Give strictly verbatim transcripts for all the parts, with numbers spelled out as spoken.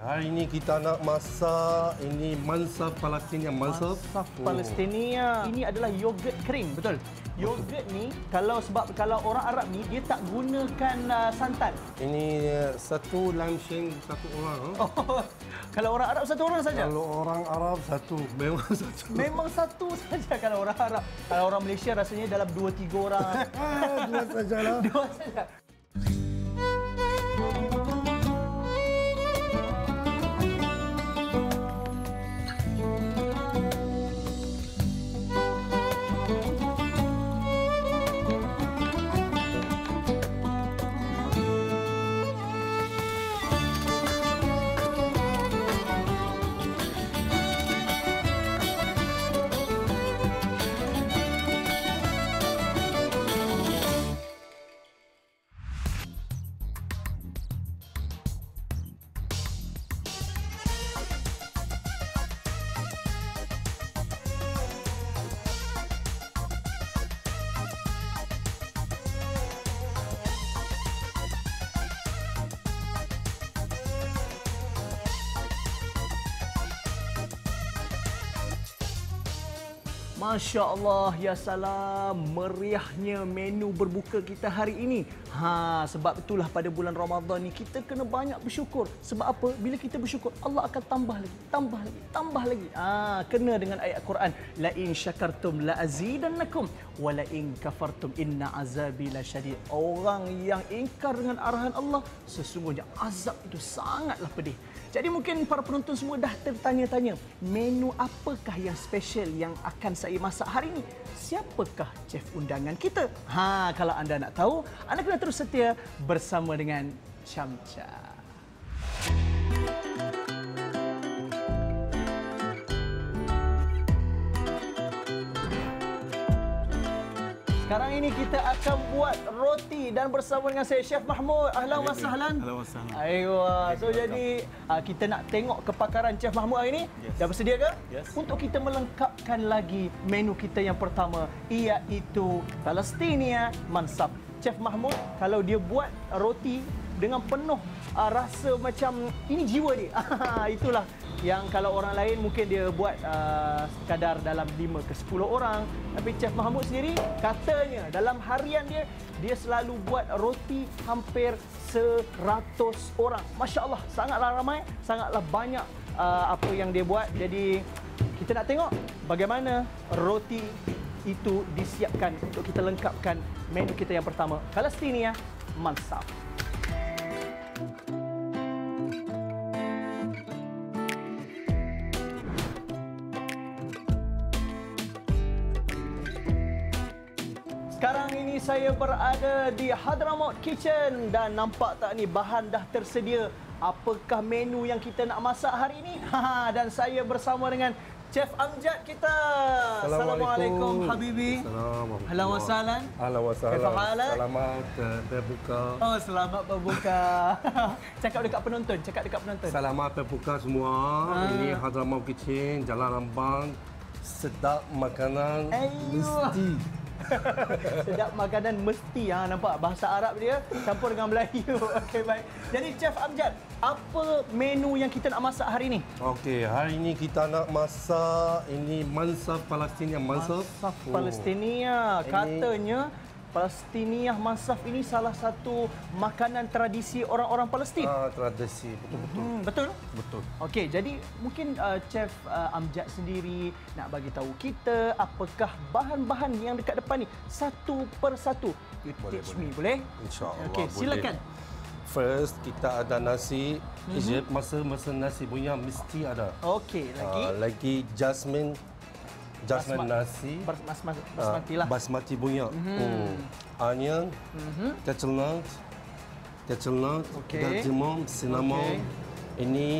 Hari ini kita nak masak ini Mansaf Palestinian Mansaf. Mansaf Palestinian. Oh. Ini adalah yogurt kering, betul? Yogurt ni kalau sebab kalau orang Arab ni dia tak gunakan uh, santan. Ini uh, satu langsing satu orang. Huh? Oh, kalau orang Arab satu orang saja. Kalau orang Arab satu, memang satu. Memang satu saja kalau orang Arab. Kalau orang Malaysia rasanya dalam dua tiga orang. Dua sajalah. Dua saja. Masya Allah, ya salam, meriahnya menu berbuka kita hari ini. Ha, sebab itulah pada bulan Ramadan ni kita kena banyak bersyukur. Sebab apa? Bila kita bersyukur, Allah akan tambah lagi, tambah lagi, tambah lagi. Ha, kena dengan ayat Quran, la in syakartum la azidannakum wa la in kafartum inna azabi lasyadid. Orang yang ingkar dengan arahan Allah, sesungguhnya azab itu sangatlah pedih. Jadi mungkin para penonton semua dah tertanya-tanya, menu apakah yang special yang akan saya masak hari ini? Siapakah chef undangan kita? Ha, kalau anda nak tahu, anda kena terus setia bersama dengan Syamcha. Sekarang ini kita akan buat roti dan bersama dengan saya, Chef Mahmood. Ahlan wa sahlan. Ahlan wa sahlan. Ayuh. So, jadi kita nak tengok kepakaran Chef Mahmood hari ini. Yes. Dah bersedia ke? Yes. Untuk kita melengkapkan lagi menu kita yang pertama, iaitu Palestinian Mansaf. Chef Mahmood, kalau dia buat roti dengan penuh uh, rasa macam ini jiwa dia. Itulah. Yang kalau orang lain mungkin dia buat uh, sekadar dalam lima ke sepuluh orang. Tapi Chef Mahmood sendiri katanya dalam harian dia, dia selalu buat roti hampir seratus orang. Masya Allah, sangatlah ramai, sangatlah banyak uh, apa yang dia buat. Jadi kita nak tengok bagaimana roti itu disiapkan untuk kita lengkapkan menu kita yang pertama, Palestinian Mansaf. Sekarang ini saya berada di Hadramaut Kitchen dan nampak tak ni bahan dah tersedia. Apakah menu yang kita nak masak hari ini? Ha, dan saya bersama dengan Chef Amjad kita. Assalamualaikum, Assalamualaikum habibi. Assalamualaikum. Ahlan wa sahlan. Ahlan wa sahlan. Selamat berbuka. Oh, selamat berbuka. Cakap dekat penonton, cakap dekat penonton. Selamat berbuka semua. Ha. Ini Hadramaut Kitchen, Jalan Rambang. Sedap makanan mesti. Sedap makanan mesti. Ha, nampak bahasa Arab dia campur dengan Melayu. Okey, baik. Jadi Chef Amjad, apa menu yang kita nak masak hari ini? Okey, hari ini kita nak masak ini Mansaf Palestinian Mansaf. Mansaf oh. Palestinian. Katanya Palestinian Mansaf ini salah satu makanan tradisi orang-orang Palestin. Ah, tradisi, betul-betul. Hmm, betul? Betul. Okey, jadi mungkin uh, Chef uh, Amjad sendiri nak bagi tahu kita apakah bahan-bahan yang dekat depan ni satu per satu. You boleh, teach boleh. me, boleh? InsyaAllah. Okey, silakan. First, kita ada nasi. Mm-hmm. Masa-masa nasi punya mesti ada. Okey, lagi? Uh, lagi jasmine. Jasmine nasi, basmati, basmati lah. Basmati punya. Mm-hmm. Onion, mm-hmm. Chestnut, chestnut, okay. Cardamom, cinnamon. Okay. Ini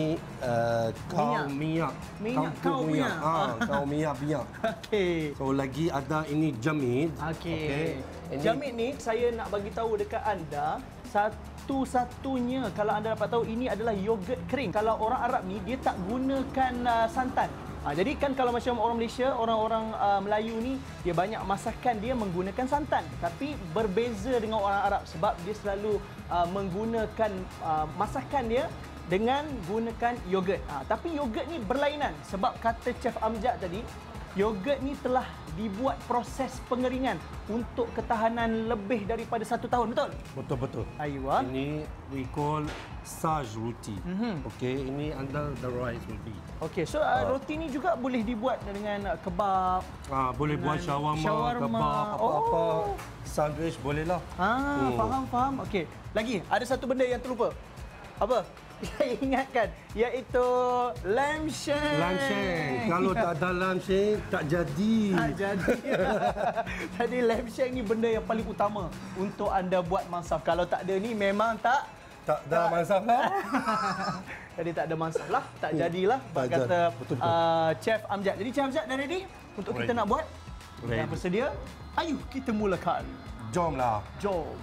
uh, kau minyak. Minyak kau minyak. Ah, kau minyak minyak. Okey. So lagi ada ini jameed. Okey. Okay. Jameed ni saya nak bagi tahu dekat anda, satu-satunya kalau anda dapat tahu ini adalah yogurt kering. Kalau orang Arab ni dia tak gunakan uh, santan. Ha, jadi kan kalau macam orang Malaysia, orang-orang uh, Melayu ni, dia banyak masakan dia menggunakan santan. Tapi berbeza dengan orang Arab sebab dia selalu uh, menggunakan uh, masakan dia dengan gunakan yogurt. Ha, tapi yogurt ni berlainan sebab kata Chef Amjad tadi, yogurt ni telah dibuat proses pengeringan untuk ketahanan lebih daripada satu tahun, betul? Betul, betul. Aywa. Ini we call saj roti. Mm-hmm. Okey, ini under the rice will be. Okey, so uh, uh, roti ni juga boleh dibuat dengan uh, kebab. Ah, uh, boleh buat shawarma, shawarma. Kebab, apa-apa. Oh. Sandwich bolehlah. Ah, oh. faham, faham. Okey. Lagi, ada satu benda yang terlupa. Apa? Saya ingatkan, iaitu lamb shank. Lamb shank. Kalau tak ada lamb shank, tak jadi. Tak jadi. Jadi lamb shank ni benda yang paling utama untuk anda buat mansaf. Kalau tak ada ni memang tak... Tak ada mansaf lah. Jadi tak ada mansaf lah, tak jadilah. Tak kata betul, betul. Uh, Chef Amjad. Jadi Chef Amjad dah ready untuk ready. Kita nak buat? Ready. Dah bersedia? Ayuh kita mulakan. Jomlah. Jom.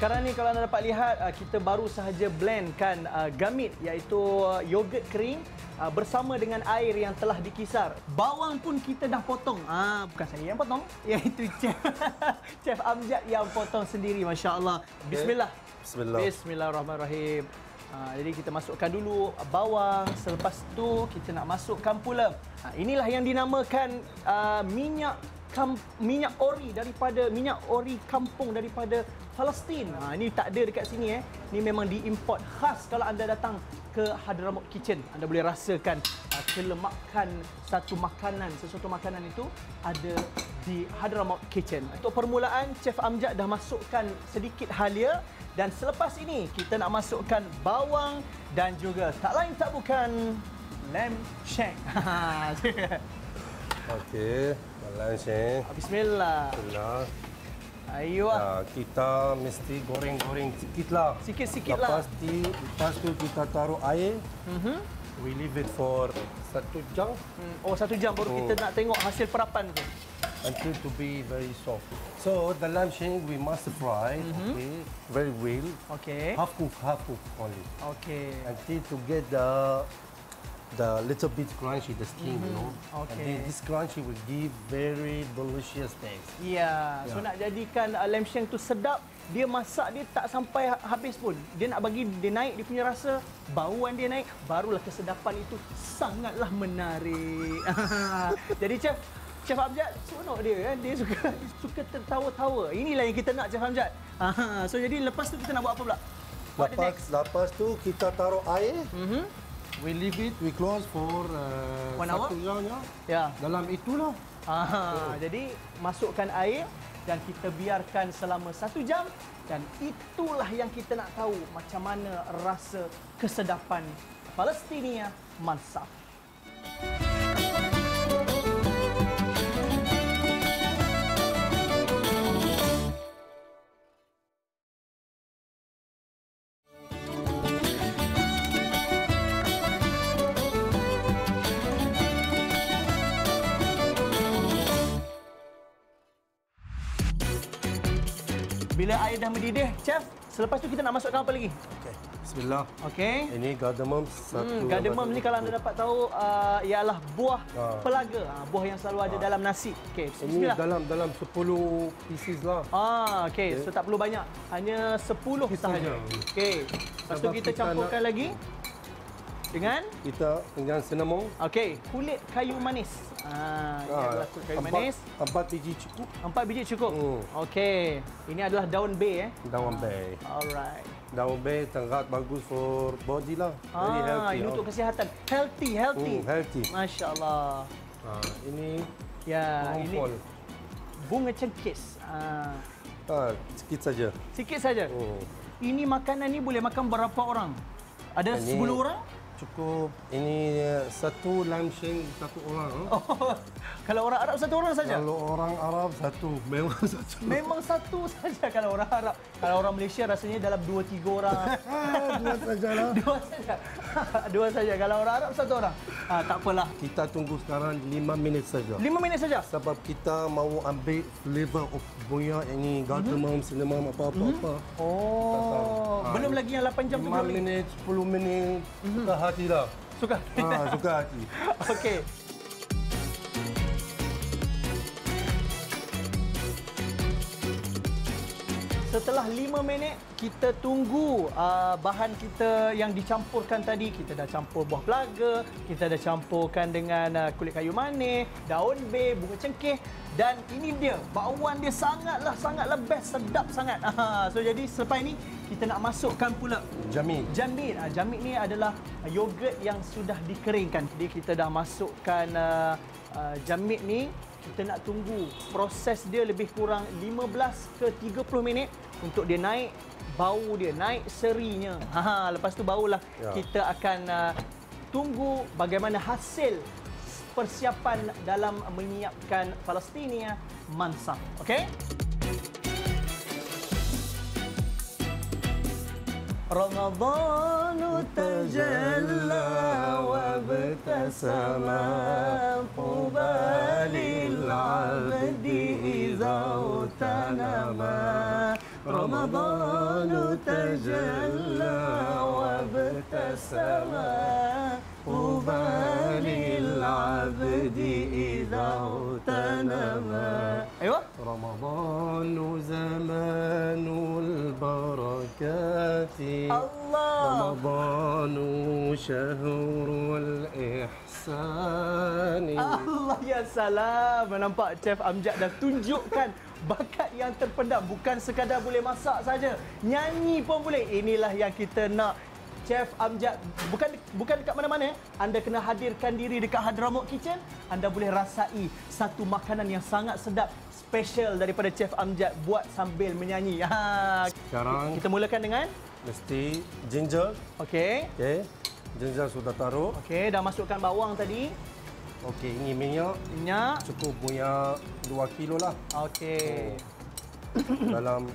Sekarang ni kalau anda dapat lihat, kita baru sahaja blendkan gamit iaitu yogurt kering bersama dengan air yang telah dikisar. Bawang pun kita dah potong. Ah, bukan saya yang potong, iaitu Chef, Chef Amjad yang potong sendiri. Masya Allah. Bismillah. Bismillah. Bismillahirrahmanirrahim. Ha, jadi kita masukkan dulu bawang, selepas tu kita nak masukkan pula. Ha, inilah yang dinamakan uh, minyak kam, minyak ori daripada minyak ori kampung daripada Palestin. Ha, ini tak ada dekat sini eh. Ini memang diimport khas. Kalau anda datang ke Hadramaut Kitchen, anda boleh rasakan uh, kelemakan satu makanan, sesuatu makanan itu ada di Hadramaut Kitchen. Untuk permulaan, Chef Amjad dah masukkan sedikit halia. Dan selepas ini, kita nak masukkan bawang dan juga tak lain tak bukan lamb shank. Okey, lamb shank. Bismillah. Bismillah. Ayuh. Nah, kita mesti goreng-goreng sikitlah. Sikit-sikit lah. Lepas, di, lepas tu kita taruh air. Mm-hmm. We leave it for satu jam. Oh, satu jam baru oh. kita nak tengok hasil perapan tu. Until to be very soft. So the lamb shank we must fry, mm-hmm. okay, very well. Okay. Half cook, half cook only. Okay. Until to get the the little bit crunchy, the skin, mm-hmm. you know. Okay. And this crunchy will give very delicious taste. Yeah. yeah. So nak jadikan uh, lamb shank tu sedap, dia masak dia tak sampai habis pun. Dia nak bagi dia naik dia punya rasa, bauan dia naik, barulah kesedapan itu sangatlah menarik. Jadi Chef. Chef Amjad seronok dia kan, dia suka dia suka tertawa-tawa. Inilah yang kita nak Chef Amjad. Aha, so jadi lepas tu kita nak buat apa pula? What lepas lepas tu kita taruh air. Mm-hmm. We leave it, we close for uh, one hour. Yeah. Dalam itulah. Aha, oh. jadi masukkan air dan kita biarkan selama satu jam dan itulah yang kita nak tahu macam mana rasa kesedapan Palestinian Mansaf. Bila air dah mendidih, Chef, selepas tu kita nak masukkan apa lagi? Okey. Bismillah. Okey. Ini cardamom satu. Hmm, cardamom ni kalau anda dapat tahu uh, ialah buah ah. pelaga, ah, buah yang selalu ada ah. dalam nasi. Okey, bismillah. Ini dalam dalam sepuluh pieces lah. Ah, okey. Okay. So tak perlu banyak. Hanya sepuluh sahaja. Okey. Lepas tu kita campurkan kita lagi dengan kita dengan cinnamon. Okey, kulit kayu manis. Ah, ini adalah kulit kayu empat, manis. Empat biji cukup. Empat biji cukup. Hmm. Okey. Ini adalah daun bay eh. Daun bay. Alright. Daun bay sangat bagus for body lah. Very ah, healthy. Ini untuk kesihatan. Healthy, healthy. Hmm, healthy. Masya-Allah. Ah, ini ya, ini bunga cengkis. Ah. Ah, sikit saja. Sikit saja. Hmm. Ini makanan ni boleh makan berapa orang? Ada ini sepuluh orang? Cukup. Ini satu lamb shank satu orang. Oh, kalau orang Arab satu orang saja. Kalau orang Arab satu, memang satu. Memang satu saja kalau orang Arab. Kalau orang Malaysia rasanya dalam dua tiga orang. Dua sajalah. Dua saja. Dua saja. Kalau orang Arab satu orang. Ah, tak apalah. Kita tunggu sekarang lima minit saja. Lima minit saja. Sebab kita mahu ambil flavor of bunga ini, cardamom, cinnamon, apa-apa apa. Oh. Belum lagi yang lapan jam tu belum. lima minit, sepuluh minit. Suka hati lah. Suka. Ah, suka hati. Okey. Setelah lima minit, kita tunggu uh, bahan kita yang dicampurkan tadi. Kita dah campur buah pelaga, kita dah campurkan dengan uh, kulit kayu manis, daun bay, bunga cengkeh. Dan ini dia, bakwan dia sangatlah, sangatlah best, sedap sangat. Aha. So, jadi selepas ini, kita nak masukkan pula jameed. Jameed. Uh, jameed ni adalah yogurt yang sudah dikeringkan. Jadi, kita dah masukkan uh, uh, jameed ni. Kita nak tunggu proses dia lebih kurang lima belas ke tiga puluh minit untuk dia naik, bau dia naik, serinya. Ha, lepas tu barulah ya. Kita akan uh, tunggu bagaimana hasil persiapan dalam menyiapkan Palestinian Mansaf. Okey? رمضان تجلى وابتسم طوبى للعبد إذا اغتنم رمضان تجلى وابتسم طوبى للعبد إذا اغتنم أيوة رمضان زمان البركات الله رمضان شهر الإحسان الله يا سلام. Nampak Chef Amjad dah tunjukkan bakat yang terpendam. Bukan sekadar boleh masak saja, nyanyi pun boleh. Inilah yang kita nak Chef Amjad. Bukan bukan dekat mana-mana. Anda kena hadirkan diri dekat Hadramaut Kitchen. Anda boleh rasai satu makanan yang sangat sedap, special daripada Chef Amjad buat sambil menyanyi. Ha. Sekarang kita mulakan dengan mesti ginger. Okey. Okey. Ginger sudah taruh. Okey, dah masukkan bawang tadi. Okey, ini minyak. Minyak. Cukup punya dua kilo lah. Okey. Oh. Dalam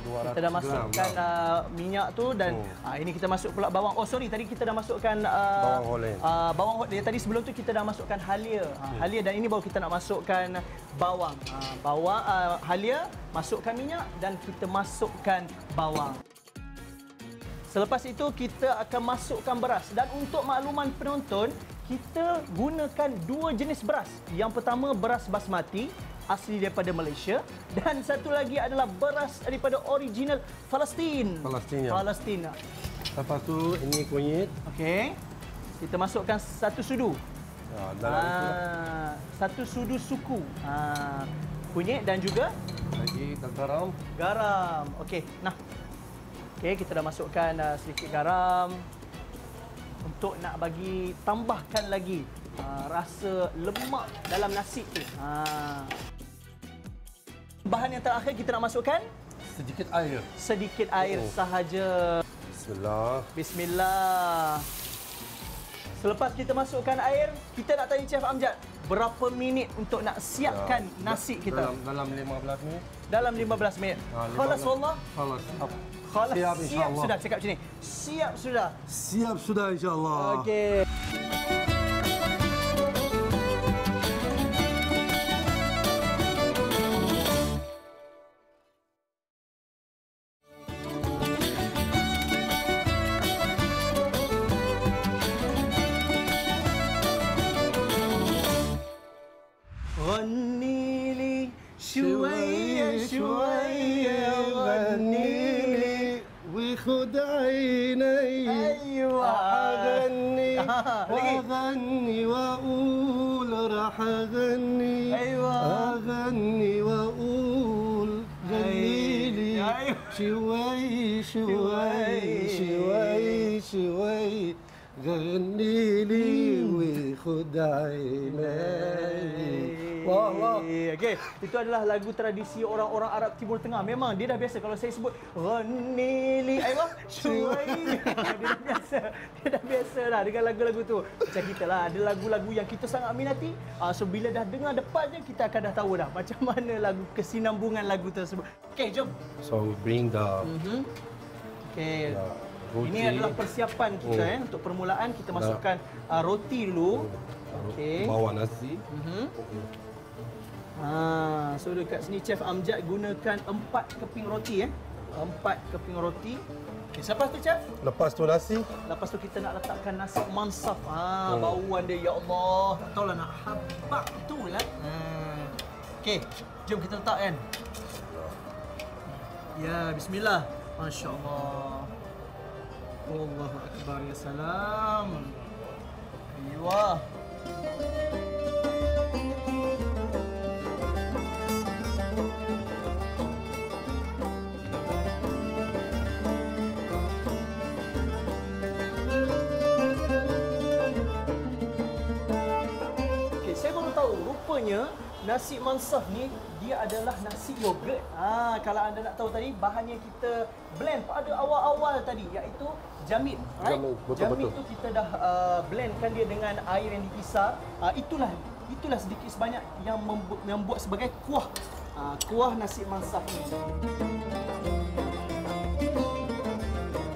kita dah masukkan gram, uh, minyak tu dan oh. uh, ini kita masuk pula bawang. Oh sorry, tadi kita dah masukkan uh, bawang holland. Uh, bawang holland tadi sebelum tu kita dah masukkan halia. Uh, halia dan ini baru kita nak masukkan bawang. Uh, bawang uh, halia, masukkan minyak dan kita masukkan bawang. Selepas itu kita akan masukkan beras dan untuk makluman penonton, kita gunakan dua jenis beras. Yang pertama beras basmati asli daripada Malaysia dan satu lagi adalah beras daripada original Palestin. Palestin. Palestin. Lepas tu ini kunyit. Okey. Kita masukkan satu sudu. Ya, dalam ha, satu sudu suku. Ha, kunyit dan juga lagi garam. Garam. Okey. Nah. Okey, kita dah masukkan uh, sedikit garam untuk nak bagi tambahkan lagi uh, rasa lemak dalam nasi tu. Ha. Bahan yang terakhir kita nak masukkan sedikit air. Sedikit air oh. sahaja. Bismillah. Bismillah. Selepas kita masukkan air, kita nak tanya Chef Amjad, berapa minit untuk nak siapkan ya. nasi kita? Dalam, dalam lima belas minit. Dalam lima belas minit. Ha, Khalas wallah. Khalas. Khalas. Siap, siap sudah cakap macam ni. Siap sudah. Siap sudah insya-Allah. Okey. أغني وأقول راح أغني أغني وأقول غني لي شوي شوي شوي شوي غني لي وخد عيني. Wah, wah. Okay. Itu adalah lagu tradisi orang-orang Arab Timur Tengah. Memang dia dah biasa kalau saya sebut Ghanili Aiwah Shuai. Dia dah biasa. Dia dah biasa lah dengan lagu-lagu tu. Macam kita lah. Ada lagu-lagu yang kita sangat minati. So, bila dah dengar depannya, kita akan dah tahu dah macam mana lagu kesinambungan lagu tersebut. Okay, jom. So, we bring the... Mm-hmm. Okay. The... Roti. Ini adalah persiapan kita oh. eh untuk permulaan kita masukkan uh, roti dulu. Okey. Bawang nasi. Mhm. Uh-huh. Ah, so dekat sini Chef Amjad gunakan empat keping roti eh. Empat keping roti. Okey, lepas tu Chef? Lepas tu nasi. Lepas tu kita nak letakkan nasi mansaf. Ah, hmm. bauan dia ya Allah. Tak tahulah nak habak betul lah. Hmm. Okey, jom kita letak kan. يا بسم الله ما شاء الله. والله أكبر، يا سلام. أيوه rupanya nasi mansaf ni dia adalah nasi yogurt. Ha, kalau anda nak tahu tadi bahan yang kita blend pada awal-awal tadi iaitu jameed. Right? Jameed tu kita dah uh, blendkan dia dengan air yang dipisah. Uh, itulah itulah sedikit sebanyak yang membuat, yang buat sebagai kuah. Uh, kuah nasi mansaf ni.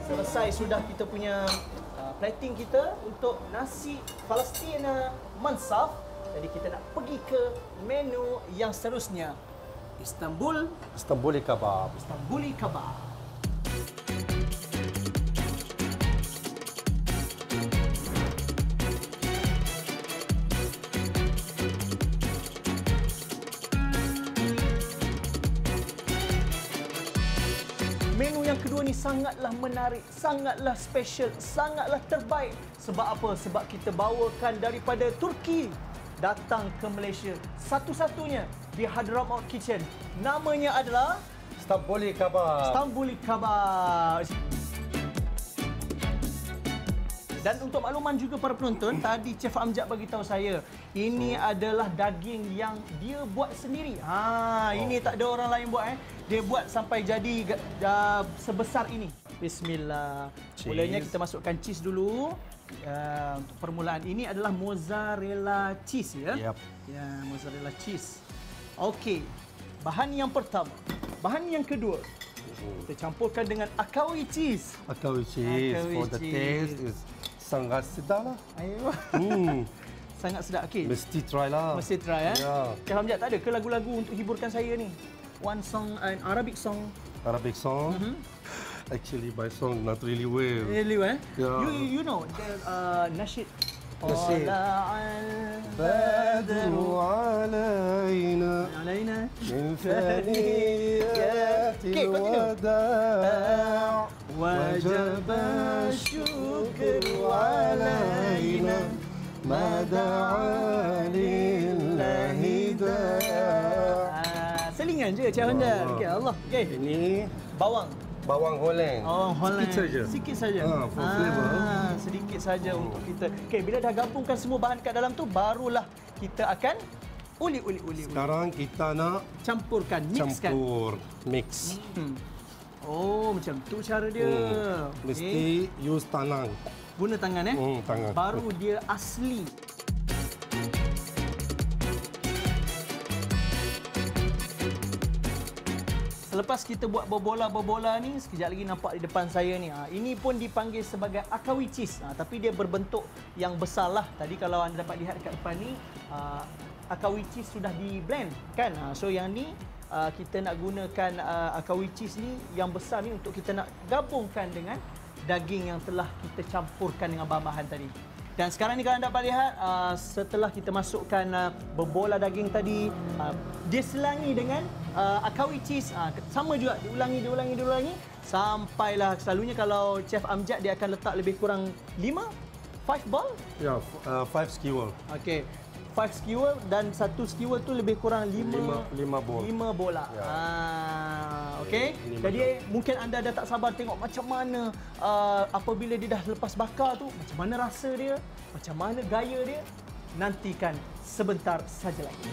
Selesai sudah kita punya uh, plating kita untuk nasi Palestina Mansaf. Jadi kita nak pergi ke menu yang seterusnya. Istanbul. Istanbuli Kebab. Istanbuli Kebab. Menu yang kedua ni sangatlah menarik, sangatlah special, sangatlah terbaik. Sebab apa? Sebab kita bawakan daripada Turki. Datang ke Malaysia, satu-satunya di Hadramaut Kitchen. Namanya adalah Istanbuli Kebab. Istanbuli Kebab. Dan untuk makluman juga para penonton, tadi Chef Amjad bagi tahu saya, ini hmm. adalah daging yang dia buat sendiri. Ha, oh, ini okay. tak ada orang lain buat eh. Dia buat sampai jadi uh, sebesar ini. Bismillah. Cheese. Mulanya kita masukkan cheese dulu. Uh, untuk permulaan ini adalah mozzarella cheese ya. Yep. Ya, mozzarella cheese. Okey. Bahan yang pertama, bahan yang kedua. Kita campurkan dengan akawi cheese. Akawi cheese akawi for cheese. The taste is sangat sedarlah. Ayo. Hmm. Sangat sedap. Okey. Mesti try lah. Mesti try eh. Ya. Chef Amjad, tak ada ke lagu-lagu untuk hiburkan saya ni? One song, an Arabic song. Arabic song. Mm-hmm. Actually, my song not really well. Really well? Yeah. You you know the uh, nasid. Nasid. Badru alayna. Alayna. Okay, continue. وجب الشكر علينا ما دعا لله داع. Selingan je macam mana? Okay, Allah. Okay. Ini bawang. Bawang Holland. Oh, Holland. Sikit saja. Sikit saja. Ah, for flavor. Ah, sedikit saja oh. untuk kita. Okey, bila dah gabungkan semua bahan kat dalam tu, barulah kita akan uli-uli-uli. Sekarang kita nak campurkan, mixkan. Campur, mix. Hmm. Oh, macam tu cara dia. Hmm. Mesti okay. use tangan. Guna tangan eh? Hmm, tangan. Baru dia asli. Selepas kita buat berbola-berbola ni, sekejap lagi nampak di depan saya ni. Ha, ini pun dipanggil sebagai akawi cheese. Ha, tapi dia berbentuk yang besarlah. Tadi kalau anda dapat lihat dekat depan ni, ha, akawi cheese sudah di-blend, kan? Ha, so yang ni, ha, kita nak gunakan ha, akawi cheese ni yang besar ni untuk kita nak gabungkan dengan daging yang telah kita campurkan dengan bahan-bahan tadi. Dan sekarang ni kalau anda dapat lihat, uh, setelah kita masukkan uh, berbola daging tadi, uh, dia selangi dengan uh, akawi cheese. Uh, sama juga, diulangi, diulangi, diulangi. Sampailah, selalunya kalau Chef Amjad, dia akan letak lebih kurang lima, five ball? Ya, yeah, uh, five skewer. Okey, five skewer dan satu skewer tu lebih kurang lima, lima, lima ball. Lima bola. Yeah. Ah, okey, yeah, jadi bola. Mungkin anda dah tak sabar tengok macam mana uh, apabila dia dah lepas bakar tu, macam mana rasa dia, macam mana gaya dia. Nantikan sebentar saja lagi.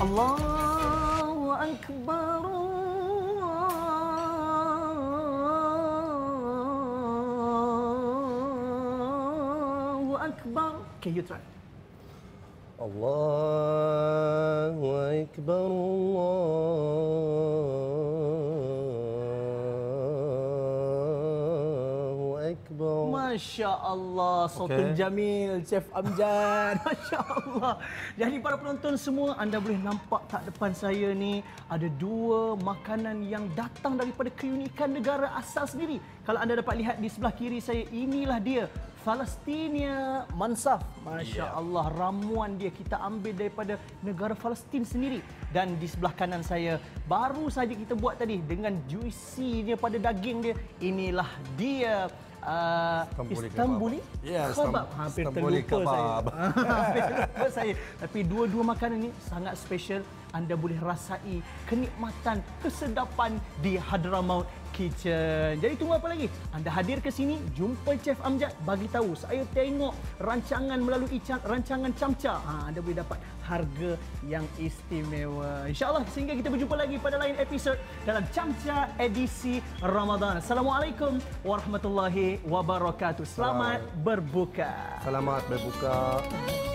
Allahu Akbar, Can you try? Allahu Akbar, Allahu Akbar. Masya Allah, Sultan Jamil, Chef Amjad. Masya Allah. Jadi para penonton semua, anda boleh nampak tak depan saya ni ada dua makanan yang datang daripada keunikan negara asal sendiri. Kalau anda dapat lihat di sebelah kiri saya, inilah dia. Palestinian Mansaf. Masya yeah. Allah, ramuan dia kita ambil daripada negara Palestin sendiri. Dan di sebelah kanan saya, baru saja kita buat tadi dengan juicy dia pada daging dia. Inilah dia. Uh, Istanbuli Kebab. Ya, Kebab. Hampir terlupa saya. Hampir terlupa saya. Tapi dua-dua makanan ini sangat special. Anda boleh rasai kenikmatan, kesedapan di Hadramaut Kitchen. Jadi tunggu apa lagi? Anda hadir ke sini, jumpa Chef Amjad, bagi tahu saya tengok rancangan melalui rancangan Syamcha. Ha, anda boleh dapat harga yang istimewa. InsyaAllah sehingga kita berjumpa lagi pada lain episod dalam Syamcha edisi Ramadan. Assalamualaikum warahmatullahi wabarakatuh. Selamat berbuka. Selamat berbuka.